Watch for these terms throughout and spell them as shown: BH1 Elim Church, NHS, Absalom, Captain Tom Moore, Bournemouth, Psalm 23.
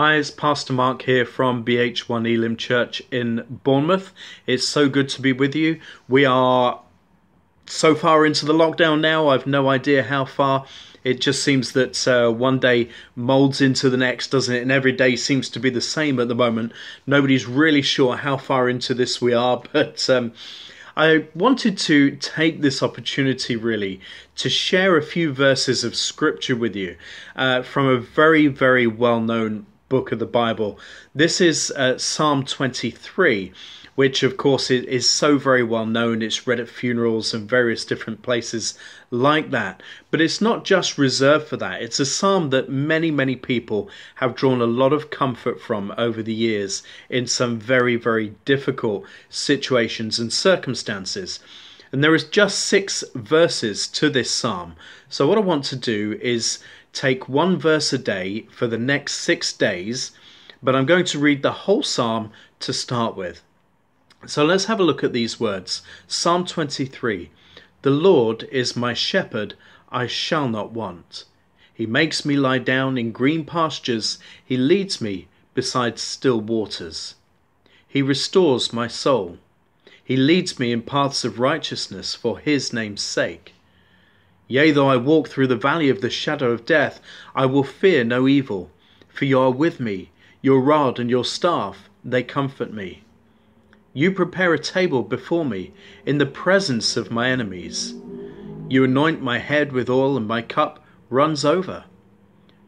Hi, it's Pastor Mark here from BH1 Elim Church in Bournemouth. It's so good to be with you. We are so far into the lockdown now, I've no idea how far. It just seems that one day moulds into the next, doesn't it? And every day seems to be the same at the moment. Nobody's really sure how far into this we are, but I wanted to take this opportunity really to share a few verses of scripture with you from a very, very well-known book of the Bible. This is Psalm 23, which of course is so very well known. It's read at funerals and various different places like that. But it's not just reserved for that. It's a psalm that many, many people have drawn a lot of comfort from over the years in some very, very difficult situations and circumstances. And there is just 6 verses to this psalm. So what I want to do is take one verse a day for the next 6 days, but I'm going to read the whole psalm to start with. So let's have a look at these words. Psalm 23. The Lord is my shepherd, I shall not want. He makes me lie down in green pastures. He leads me beside still waters. He restores my soul. He leads me in paths of righteousness for his name's sake. Yea, though I walk through the valley of the shadow of death, I will fear no evil, for you are with me. Your rod and your staff, they comfort me. You prepare a table before me in the presence of my enemies. You anoint my head with oil, and my cup runs over.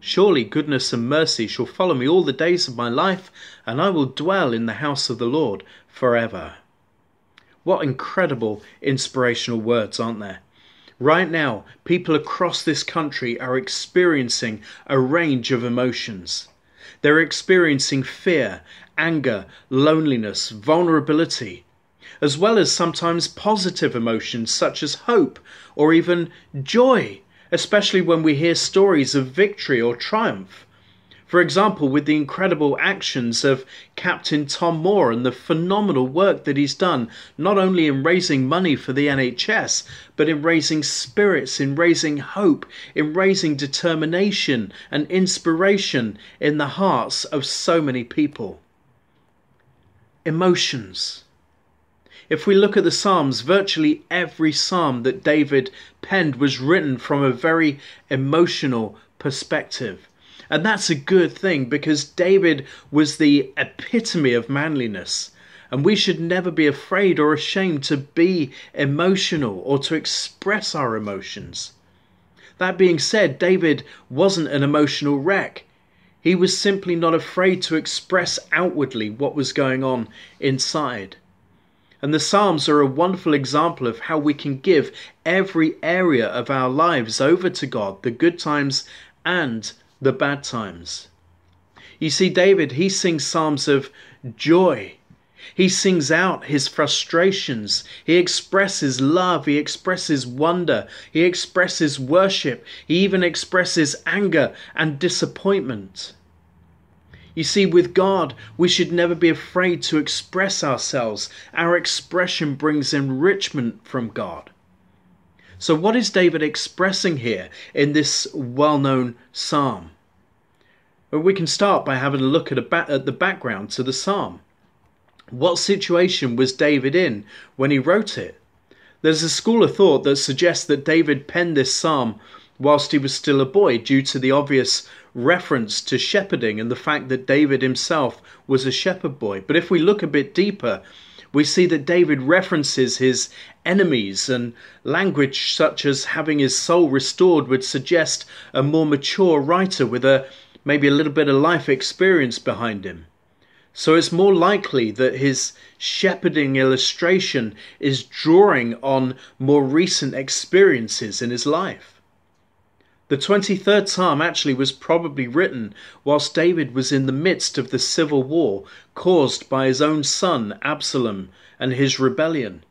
Surely goodness and mercy shall follow me all the days of my life, and I will dwell in the house of the Lord forever. What incredible inspirational words, aren't there? Right now, people across this country are experiencing a range of emotions. They're experiencing fear, anger, loneliness, vulnerability, as well as sometimes positive emotions such as hope or even joy, especially when we hear stories of victory or triumph. For example, with the incredible actions of Captain Tom Moore and the phenomenal work that he's done, not only in raising money for the NHS, but in raising spirits, in raising hope, in raising determination and inspiration in the hearts of so many people. Emotions. If we look at the Psalms, virtually every psalm that David penned was written from a very emotional perspective. And that's a good thing, because David was the epitome of manliness. And we should never be afraid or ashamed to be emotional or to express our emotions. That being said, David wasn't an emotional wreck. He was simply not afraid to express outwardly what was going on inside. And the Psalms are a wonderful example of how we can give every area of our lives over to God, the good times and the bad times. You see, David, he sings psalms of joy. He sings out his frustrations. He expresses love. He expresses wonder. He expresses worship. He even expresses anger and disappointment. You see, with God, we should never be afraid to express ourselves. Our expression brings enrichment from God. So what is David expressing here in this well-known psalm? Well, we can start by having a look at the background to the psalm. What situation was David in when he wrote it? There's a school of thought that suggests that David penned this psalm whilst he was still a boy, due to the obvious reference to shepherding and the fact that David himself was a shepherd boy. But if we look a bit deeper, we see that David references his enemies, and language such as having his soul restored would suggest a more mature writer with maybe a little bit of life experience behind him. So it's more likely that his shepherding illustration is drawing on more recent experiences in his life. The 23rd Psalm actually was probably written whilst David was in the midst of the civil war caused by his own son Absalom and his rebellion.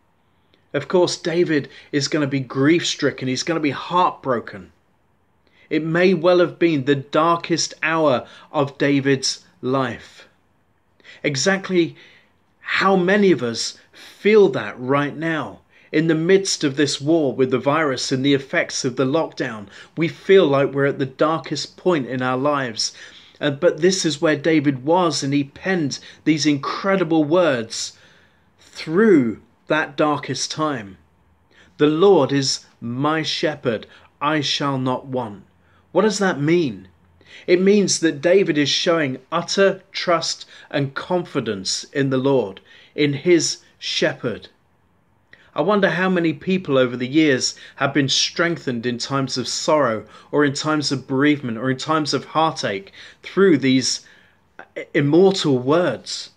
Of course, David is going to be grief-stricken. He's going to be heartbroken. It may well have been the darkest hour of David's life. Exactly how many of us feel that right now? In the midst of this war with the virus and the effects of the lockdown, we feel like we're at the darkest point in our lives. But this is where David was, and he penned these incredible words through that darkest time. The Lord is my shepherd, I shall not want. What does that mean? It means that David is showing utter trust and confidence in the Lord, in his shepherd. I wonder how many people over the years have been strengthened in times of sorrow or in times of bereavement or in times of heartache through these immortal words.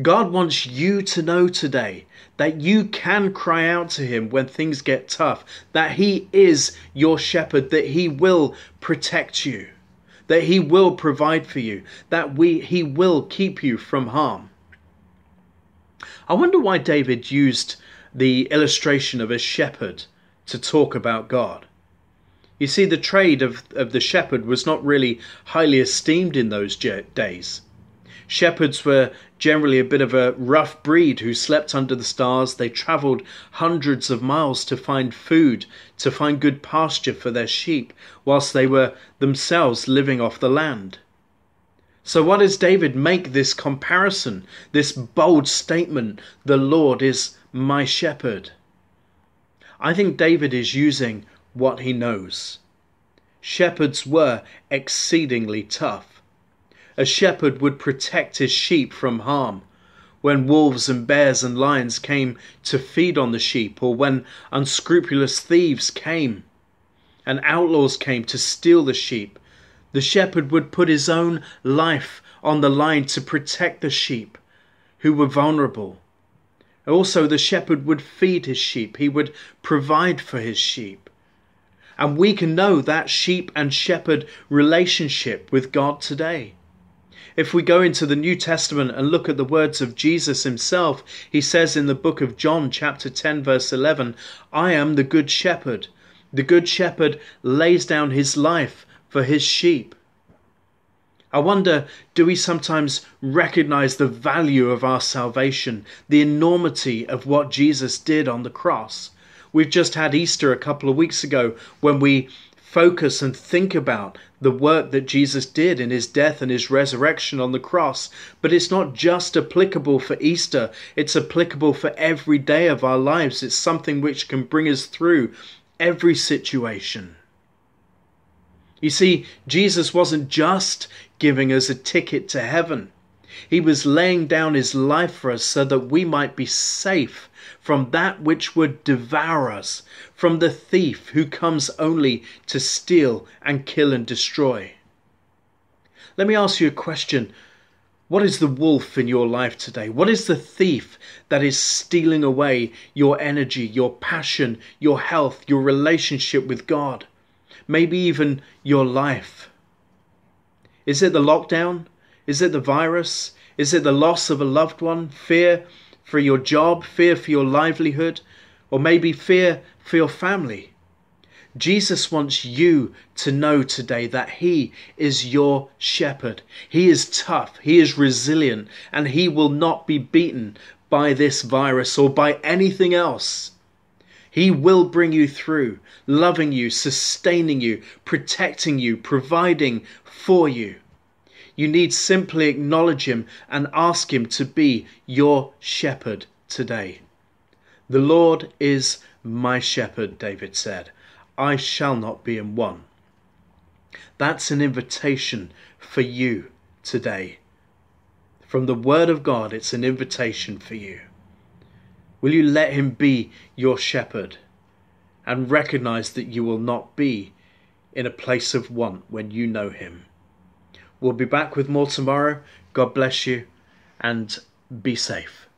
God wants you to know today that you can cry out to him when things get tough, that he is your shepherd, that he will protect you, that he will provide for you, that he will keep you from harm. I wonder why David used the illustration of a shepherd to talk about God. You see, the trade of the shepherd was not really highly esteemed in those days. Shepherds were generally a bit of a rough breed who slept under the stars. They travelled hundreds of miles to find food, to find good pasture for their sheep, whilst they were themselves living off the land. So why does David make this comparison, this bold statement, the Lord is my shepherd? I think David is using what he knows. Shepherds were exceedingly tough. A shepherd would protect his sheep from harm. When wolves and bears and lions came to feed on the sheep, or when unscrupulous thieves came and outlaws came to steal the sheep, the shepherd would put his own life on the line to protect the sheep who were vulnerable. Also, the shepherd would feed his sheep. He would provide for his sheep. And we can know that sheep and shepherd relationship with God today. If we go into the New Testament and look at the words of Jesus himself, he says in the book of John, chapter 10, verse 11, I am the good shepherd. The good shepherd lays down his life for his sheep. I wonder, do we sometimes recognize the value of our salvation, the enormity of what Jesus did on the cross? We've just had Easter a couple of weeks ago, when we focus and think about the work that Jesus did in his death and his resurrection on the cross. But it's not just applicable for Easter. It's applicable for every day of our lives. It's something which can bring us through every situation. You see, Jesus wasn't just giving us a ticket to heaven. He was laying down his life for us so that we might be safe from that which would devour us, from the thief who comes only to steal and kill and destroy. Let me ask you a question. What is the wolf in your life today? What is the thief that is stealing away your energy, your passion, your health, your relationship with God? Maybe even your life. Is it the lockdown? Is it the virus? Is it the loss of a loved one? Fear for your job? Fear for your livelihood? Or maybe fear for your family? Jesus wants you to know today that he is your shepherd. He is tough. He is resilient. And he will not be beaten by this virus or by anything else. He will bring you through, loving you, sustaining you, protecting you, providing for you. You need simply acknowledge him and ask him to be your shepherd today. The Lord is my shepherd, David said. I shall not be in want. That's an invitation for you today. From the Word of God, it's an invitation for you. Will you let him be your shepherd and recognize that you will not be in a place of want when you know him? We'll be back with more tomorrow. God bless you and be safe.